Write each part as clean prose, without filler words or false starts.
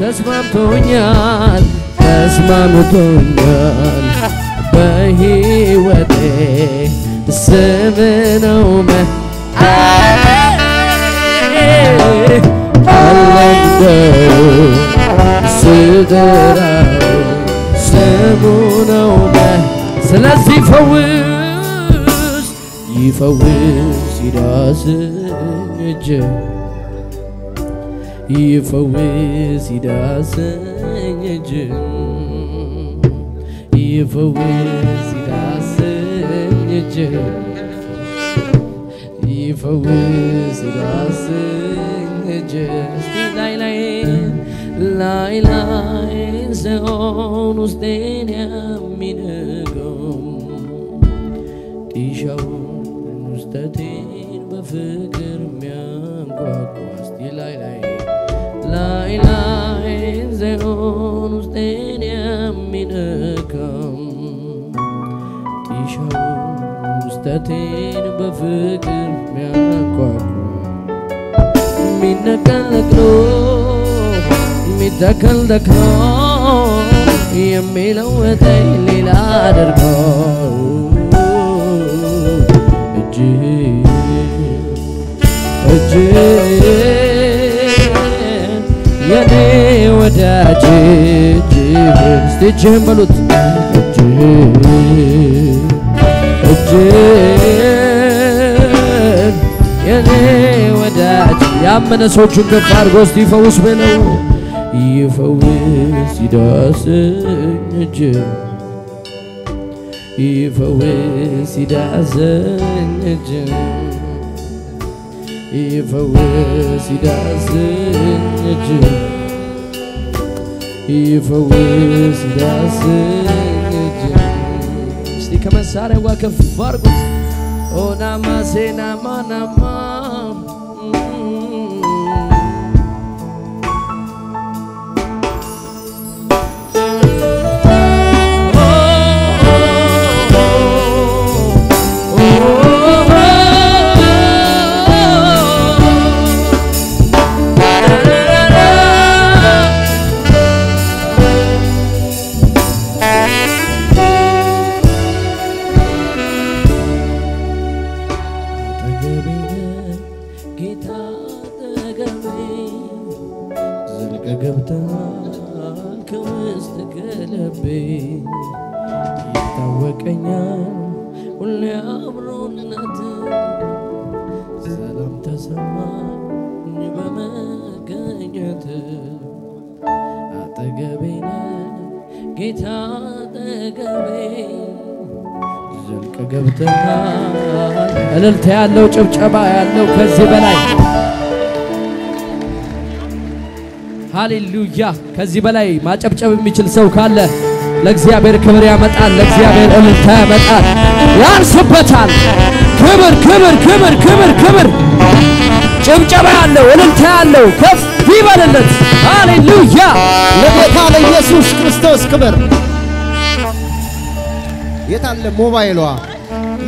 ተስማምቶኛል ተስማምቶኛል በህይወቴ ስም ነው ስለዚህ ፈውስ ይፈውስ ይዳስኝ እጅ ይፈውስ ይዳስኝ እጅ ይፈውስ ይዳስኝ እጅ ይፈውስ ይዳስኝ እጅ ላይ ላይ ላይ ላይ ሰውን ውስጤን የሚነገው ዲሻውን ውስጤን በፍቅር የሚያንጓጓ እስቲ ላይ ላይ ላይ ላይ ሰውን ውስጤን የሚነገው ዲሻውን ውስጤን በፍቅር የሚያንጓጓ የሚነገለው متكل دكرو يمي لوتي ليلا دركو اجي اجي يا ني وداجي استجي ملوت اجي اجي يا ني وداجي يا من سوچو كفار غوستي فوس بنو يفوز يدعسن الجن يفوز يدعسن الجن يفوز يدعسن الجن يفوز يدعسن الجن استي كما سارة وكفارك او ناما سيناما ناما እልልታ ያለው ጭብጨባ ያለው ከዚህ በላይ ሃሌሉያ ከዚህ በላይ ማጨብጨብ የሚችል ሰው ካለ ለእግዚአብሔር ክብር ያመጣል ለእግዚአብሔር እልልታ ያመጣል ያርስበታል ክብር ክብር ክብር ክብር ክብር ጭብጨባ ያለው እልልታ ያለው ከፍ ይበልለት ሃሌሉያ ለጌታ ለኢየሱስ ክርስቶስ ክብር የታለ ሞባይሏ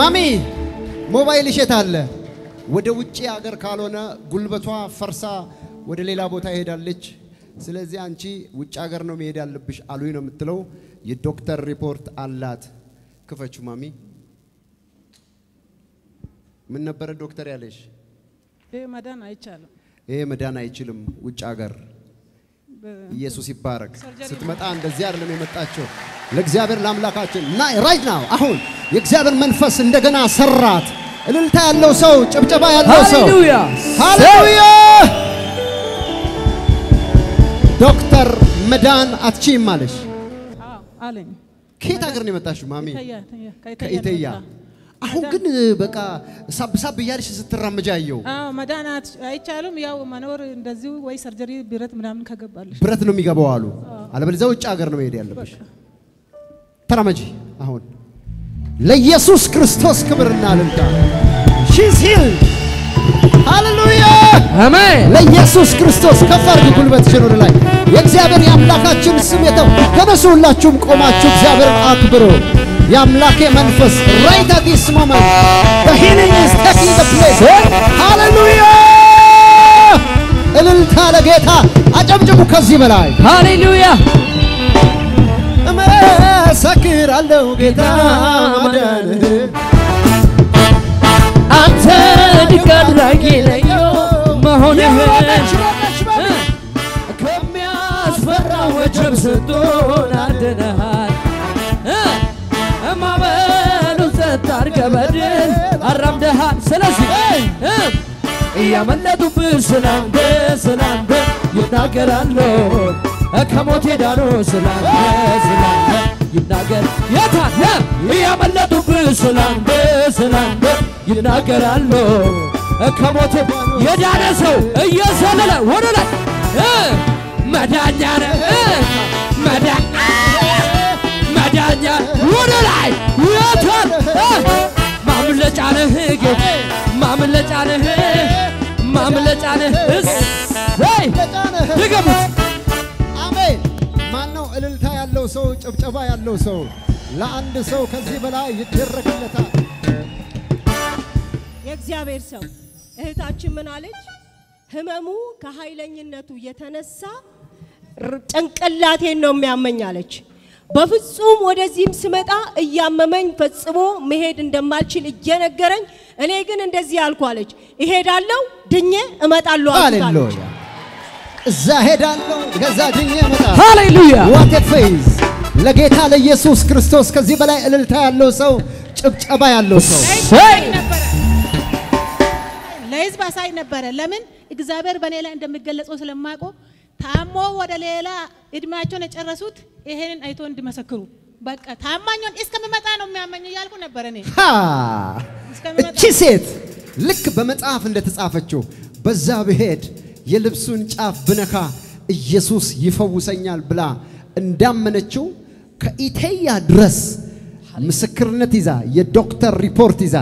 ማሚ ሞባይል ይሸታል ወደ ውጪ ሀገር ካልሆነ ጉልበቷ ፈርሳ ወደ ሌላ ቦታ ሄዳለች ስለዚህ አንቺ ውጪ ሀገር ነው ሄዳልብሽ አሉኝ ነው የምትለው የዶክተር ሪፖርት አላት ክፈቹ ማሚ ምን ነበር ዶክተር ያለሽ መዳን አይችልም ውጪ ሀገር ኢየሱስ ይባረክ ስትመጣ እንደዚህ አይደለም የመጣቸው ለእግዚአብሔር ለአምላካችን ናይ ራይት ናው አሁን የእግዚአብሔር መንፈስ እንደገና ሰራት እልልታ ያለው ሰው ጭብጨባ ያለው ሰው ሃሌሉያ ሃሌሉያ ዶክተር መዳን አትቺም ማለሽ አለኝ ከየት ሀገር ነው የመጣሽው ማሚ ከኢትዮጵያ አሁን ግን በቃ ሳብሳብ ያልሽ ስትራመጃየው መዳናት አይቻሉም ያው ማኖር እንደዚህ ወይ ሰርጀሪ ብረት ምናምን ከገባልሽ ብረት ነው የሚገባው አሉ አለበለዚያ ውጭ ሀገር ነው መሄድ ያለብሽ ተራመጂ አሁን ለኢየሱስ ክርስቶስ ክብርና ልልታ ሺዝ ሂል ሃሌሉያ አሜን ለኢየሱስ ክርስቶስ ከፋርኩ ጉልበት ጀኖር ላይ የእግዚአብሔር ያምላካችን ስም የተው ተነሱላችሁም ቆማችሁ እግዚአብሔርን አክብሩ ያምላኬ መንፈስ right at this moment the healing is taking the place hallelujah እልልታ ለጌታ አጨብጭ አያስቀድሙ ከዚህ በላይ ሃሌሉያ እመሰክራለሁ ጌታ ማዳንህ አንተ ድንቅ አድራጊ ነህ መሆንህ ከሚያስፈራው ወጀብ ስቶን አድነሃል እማበሉ ዘታርገበድን አራምደሃል ስለዚህ ያመለጡ ብስላንደ ስላንደ ይናገራሉ ከሞት ዳኑ ስላንደ ስላንደ ይናገር ያታለ ያመለጡ ብስላንደ ስላንደ ይናገራሉ ከሞት የዳነ ሰው እየሰለለ ወደላ መዳኛረ መዳኛ ወደላ ያታል ማምለጫነ ህግ ማምለጫነህ ማምለጫነህ ወይ ድገም አሜን ማን ነው እልልታ ያለው ሰው ጭብጨባ ያለው ሰው ለአንድ ሰው ከዚህ በላይ ይደረግለታ የእግዚአብሔር ሰው እህታችን ምን አለች ህመሙ ከኃይለኝነቱ የተነሳ ጭንቅላቴን ነው የሚያመኝ አለች በፍጹም ወደዚህም ስመጣ እያመመኝ ፈጽሞ መሄድ እንደማልችል እየነገረኝ እኔ ግን እንደዚህ አልኳለች እሄዳለሁ ድኜ እመጣለሁ አለች እዛ ሄዳለሁ ከዛ ድኜ እመጣለሁ ሃሌሉያ what a face ለጌታ ለኢየሱስ ክርስቶስ ከዚህ በላይ እልልታ ያለው ሰው ጭብጨባ ያለው ሰው ለይዝ ባሳይ ነበር ለምን እግዚአብሔር በኔ ላይ እንደሚገለጸው ስለማቆ ታሞ ወደ ሌላ እድማቸውን እጨረሱት ይሄንን አይቶ እንድመሰክሩ በቃ ታማኞን እስከመመጣ ነው የሚያመኝ ያልኩ ነበር እኔ ሃ እስከመመጣ ቺሴት ልክ በመጽሐፍ እንደተጻፈችው በዛ በሄድ የልብሱን ጫፍ ብነካ ኢየሱስ ይፈውሰኛል ብላ እንዳመነችው ከኢቴያ ድረስ ምስክርነት ይዛ የዶክተር ሪፖርት ይዛ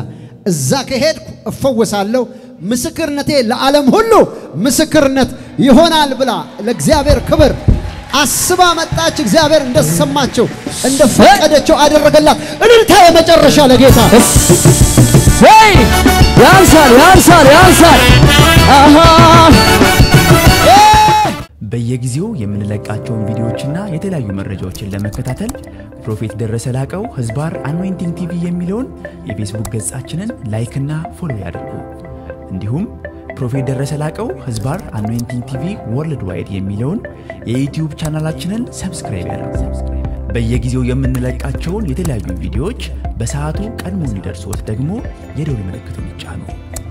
እዛ ከሄድኩ እፈወሳለሁ ምስክርነቴ ለዓለም ሁሉ ምስክርነት ይሆናል ብላ ለእግዚአብሔር ክብር አስባ መጣች እግዚአብሔር እንደሰማቸው እንደፈቀደቸው አደረገላት እንዴታ የመጨረሻ ለጌታ ወይ ያንሳል ያንሳል ያንሳል አሃ በየጊዜው የምንለቃቸውን ቪዲዮዎችና የተለያዩ መረጃዎችን ለመከታተል ፕሮፌት ደረሰ ላቀው ህዝባር አኖይንቲንግ ቲቪ የሚለውን የፌስቡክ ገጻችንን ላይክ እና ፎሎ ያድርጉ እንዲሁም ፕሮፌት ደረሰ ላቀው ህዝባር አኖይንቲንግ ቲቪ ወርልድ ዋይድ የሚለውን የዩቲዩብ ቻናላችንን ሰብስክራይብ ያድርጉ። በየጊዜው የምንለቃቸውን የተለያዩ ቪዲዮዎች በሰዓቱ ቀድሞ እንዲደርሱዎት ደግሞ የደወል ምልክቱን ይጫኑ።